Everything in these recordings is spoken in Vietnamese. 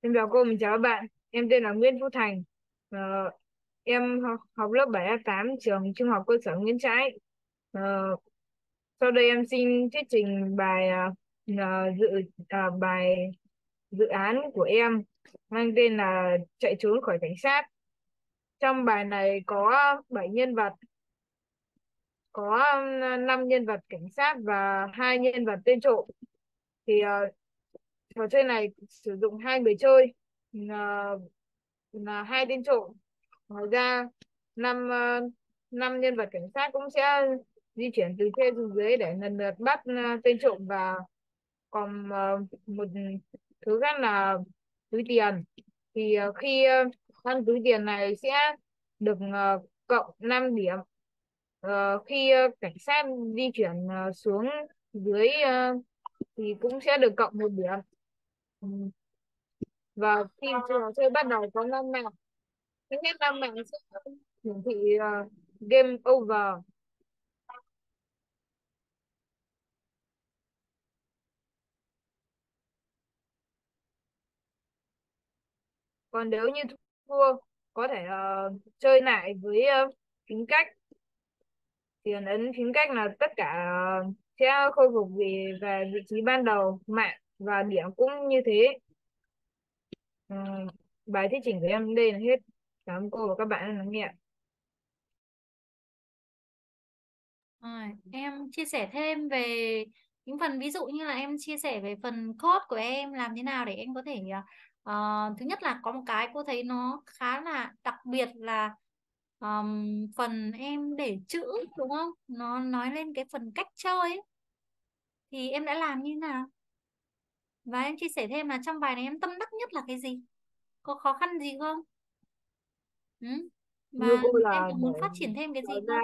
Em chào cô, mình chào các bạn. Em tên là Nguyễn Phú Thành. Ờ, Em học lớp 7A8 trường Trung học cơ sở Nguyễn Trãi. Ờ, Sau đây em xin thuyết trình bài bài dự án của em mang tên là Chạy Trốn Khỏi Cảnh Sát. Trong bài này có 7 nhân vật, có 5 nhân vật cảnh sát và 2 nhân vật tên trộm. Thì trò chơi này sử dụng 2 người chơi là 2 tên trộm. Ngoài ra năm nhân vật cảnh sát cũng sẽ di chuyển từ trên xuống dưới để lần lượt bắt tên trộm, và còn một thứ khác là túi tiền. Thì khi ăn túi tiền này sẽ được cộng 5 điểm. Khi cảnh sát di chuyển xuống dưới thì cũng sẽ được cộng 1 điểm. Và khi trò chơi bắt đầu có 5 mạng, thứ nhất 5 mạng sẽ hiển thị game over. Còn nếu như thua có thể chơi lại với phím cách. Tiền ấn phím cách là tất cả sẽ khôi phục về vị trí ban đầu, mạng và điểm cũng như thế. Bài thuyết trình của em đây là hết. Cảm ơn cô và các bạn đã lắng nghe. Em chia sẻ thêm về những phần ví dụ như là em chia sẻ về phần code của em làm thế nào để em có thể thứ nhất là có một cái cô thấy nó khá là đặc biệt là phần em để chữ, đúng không? Nó nói lên cái phần cách chơi ấy. Thì em đã làm như thế nào? Và em chia sẻ thêm là trong bài này em tâm đắc nhất là cái gì? Có khó khăn gì không? Và em cũng muốn phát triển thêm cái gì nữa?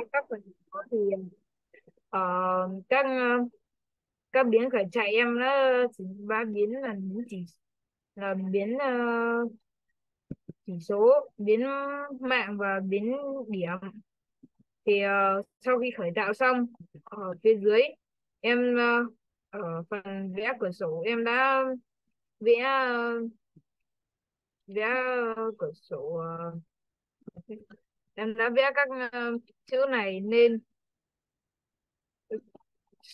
Các biến khởi chạy em đã sử dụng 3 biến là biến chỉ số, biến mạng và biến điểm. Thì sau khi khởi tạo xong, ở phía dưới em ở phần vẽ cửa sổ em đã vẽ cửa sổ, em đã vẽ các chữ này nên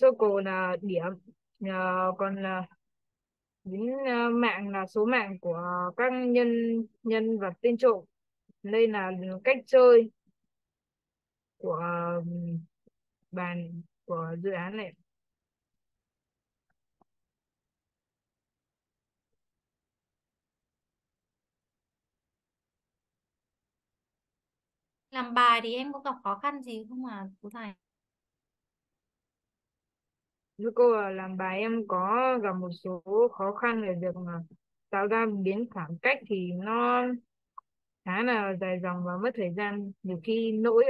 circle là điểm, còn biến mạng là số mạng của các nhân vật tên trộm. Đây là cách chơi của dự án này. Làm bài thì em có gặp khó khăn gì không ạ, Phú Thành? Với cô làm bài em có gặp một số khó khăn về việc tạo ra biến khoảng cách, thì nó khá là dài dòng và mất thời gian nhiều khi lỗi.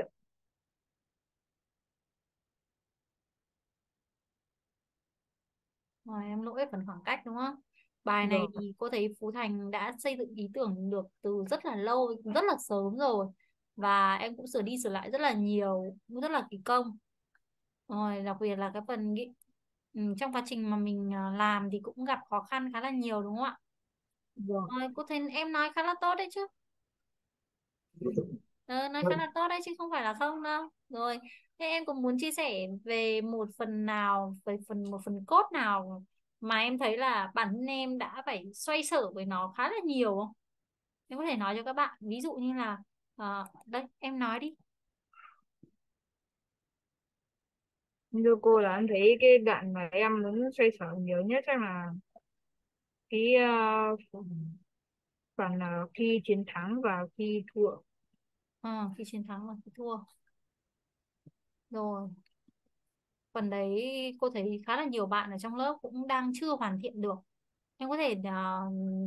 Em lỗi phần khoảng cách đúng không? Bài này thì cô thấy Phú Thành đã xây dựng ý tưởng được từ rất là lâu, rất là sớm rồi. Và em cũng sửa đi sửa lại rất là nhiều, cũng rất là kỳ công. Rồi, đặc biệt là cái phần trong quá trình mà mình làm thì cũng gặp khó khăn khá là nhiều đúng không ạ? Rồi, cô thấy em nói khá là tốt đấy chứ. Nói khá là tốt đấy chứ không phải là không đâu. Rồi, thế em cũng muốn chia sẻ về một phần nào, về một phần code nào mà em thấy là bản thân em đã phải xoay sở với nó khá là nhiều không? Em có thể nói cho các bạn, ví dụ như là đấy, em nói đi. Như cô là em thấy cái đoạn mà em muốn xoay sở nhiều nhất chắc là cái phần là khi chiến thắng và khi thua. Khi chiến thắng và khi thua. Rồi. Phần đấy cô thấy khá là nhiều bạn ở trong lớp cũng đang chưa hoàn thiện được. Em có thể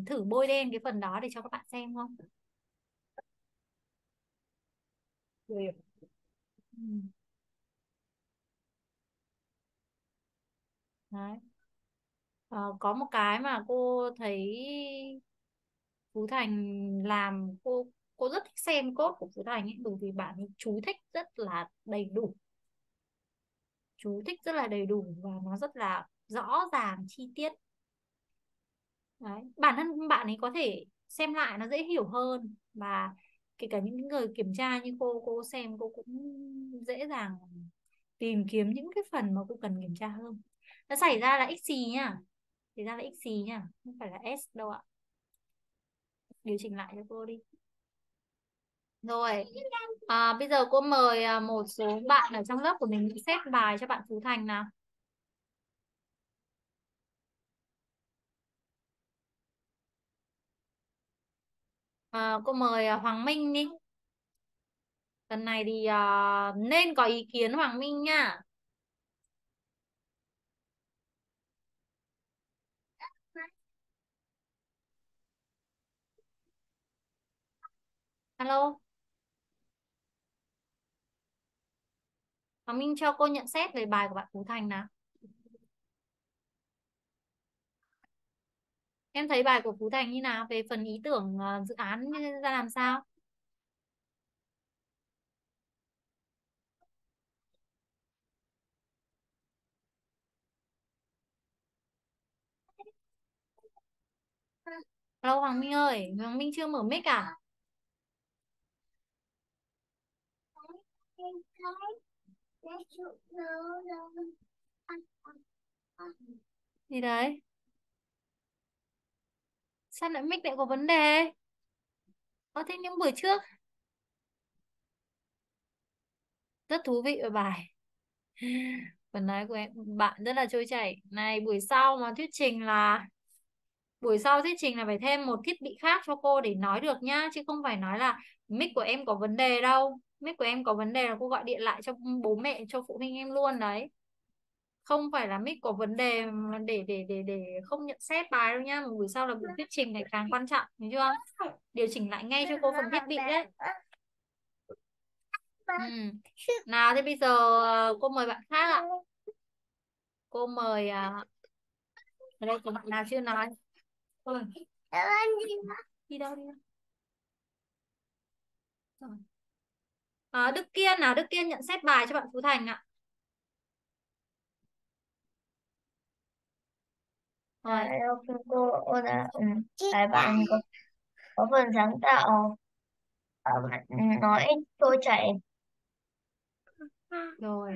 thử bôi đen cái phần đó để cho các bạn xem không? Được. Đấy. Có một cái mà cô thấy Phú Thành làm, cô rất thích xem code của Phú Thành ấy, bởi vì bạn ấy chú thích rất là đầy đủ, và nó rất là rõ ràng chi tiết. Đấy. Bản thân bạn ấy có thể xem lại nó dễ hiểu hơn, và kể cả những người kiểm tra như cô xem cô cũng dễ dàng tìm kiếm những cái phần mà cô cần kiểm tra hơn. Nó xảy ra là x gì nhá, xảy ra là x gì nhá, không phải là s đâu ạ. Điều chỉnh lại cho cô đi. Rồi, bây giờ cô mời một số bạn ở trong lớp của mình xét bài cho bạn Phú Thành nào. Cô mời Hoàng Minh đi. Lần này thì nên có ý kiến Hoàng Minh nha. Alo. Hoàng Minh cho cô nhận xét về bài của bạn Phú Thành nào. Em thấy bài của Phú Thành như nào? Về phần ý tưởng dự án ra làm sao? Alo Hoàng Minh ơi, Hoàng Minh chưa mở mic à? Gì đấy? Sao lại mic lại có vấn đề? Có thế những buổi trước rất thú vị ở bài. Phần nói của em bạn rất là trôi chảy. Này buổi sau mà thuyết trình là phải thêm một thiết bị khác cho cô để nói được nhá, chứ không phải nói là mic của em có vấn đề đâu. Mic của em có vấn đề là cô gọi điện lại cho bố mẹ, cho phụ huynh em luôn đấy. Không phải là mic có vấn đề để không nhận xét bài đâu nha. Một buổi sau là buổi thuyết trình này càng quan trọng, đúng chưa? Điều chỉnh lại ngay cho cô phần thiết bị đấy. Nào thế bây giờ cô mời bạn khác ạ. Cô mời ở đây có bạn nào chưa nói? Đi đâu đi đâu? Đức Kiên nào, Đức Kiên nhận xét bài cho bạn Phú Thành ạ. Bạn có phần sáng tạo, bạn nói trôi chảy. Rồi,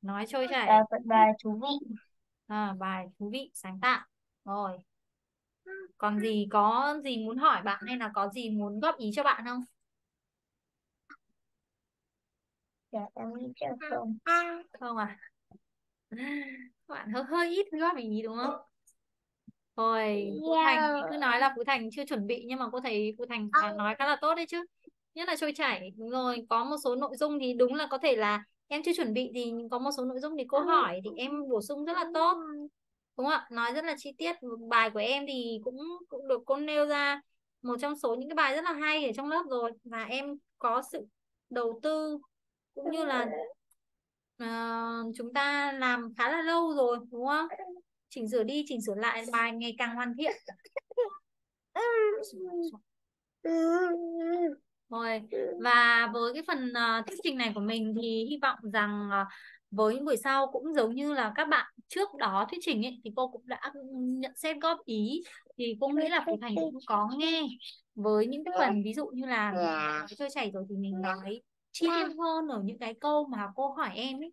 nói trôi chảy. Bài thú vị. Bài thú vị, sáng tạo. Rồi. Còn gì, có gì muốn hỏi bạn hay là có gì muốn góp ý cho bạn không? Dạ em nghĩ chắc không. Không à? Bạn hơi ít góp ý đúng không? Rồi, Phú Thành cứ nói là Phú Thành chưa chuẩn bị, nhưng mà cô thấy Phú Thành nói khá là tốt đấy chứ. Nhất là trôi chảy. Đúng rồi, có một số nội dung thì đúng là có thể là em chưa chuẩn bị thì có một số nội dung thì cô hỏi thì em bổ sung rất là tốt. Đúng không ạ? Nói rất là chi tiết. Bài của em thì cũng được cô nêu ra một trong số những cái bài rất là hay ở trong lớp rồi. Và em có sự đầu tư cũng như là chúng ta làm khá là lâu rồi, đúng không? Chỉnh sửa đi, chỉnh sửa lại, bài ngày càng hoàn thiện. Rồi, và với cái phần thuyết trình này của mình thì hy vọng rằng với những buổi sau cũng giống như là các bạn trước đó thuyết trình ấy, thì cô cũng đã nhận xét góp ý. Thì cô nghĩ là Phú Thành cũng có nghe. Với những cái phần ví dụ như là trôi chảy rồi thì mình nói chi tiết hơn ở những cái câu mà cô hỏi em ấy,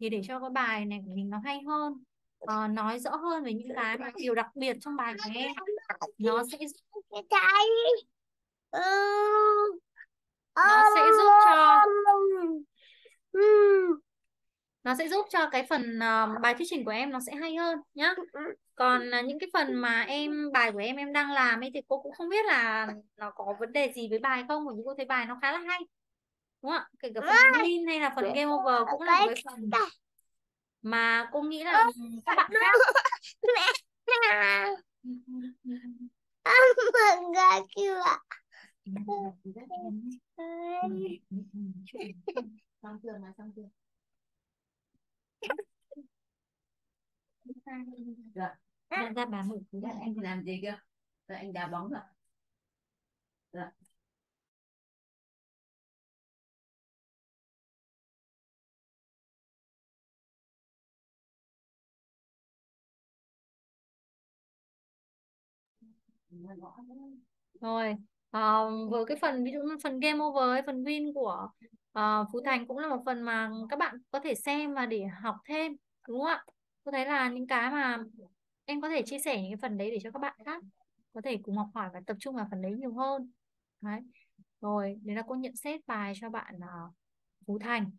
thì để cho cái bài này của mình nó hay hơn. Nói rõ hơn về những cái điều đặc biệt trong bài của em, nó sẽ giúp cho cái phần bài thuyết trình của em nó sẽ hay hơn nhá. Còn những cái phần mà bài của em đang làm ấy thì cô cũng không biết là nó có vấn đề gì với bài không, nhưng cô thấy bài nó khá là hay, đúng không ạ? Kể cả phần win hay là phần game over cũng là một cái phần mà cô nghĩ là các bạn khác. Ra bà mực. Anh làm gì kìa? Rồi anh đá bóng rồi. Rồi. Rồi với cái phần ví dụ như phần game over ấy, phần win của Phú Thành cũng là một phần mà các bạn có thể xem và để học thêm, đúng không ạ? Tôi thấy là những cái mà em có thể chia sẻ những cái phần đấy để cho các bạn khác có thể cùng học hỏi và tập trung vào phần đấy nhiều hơn. Đấy. Rồi, đấy là cô nhận xét bài cho bạn Phú Thành.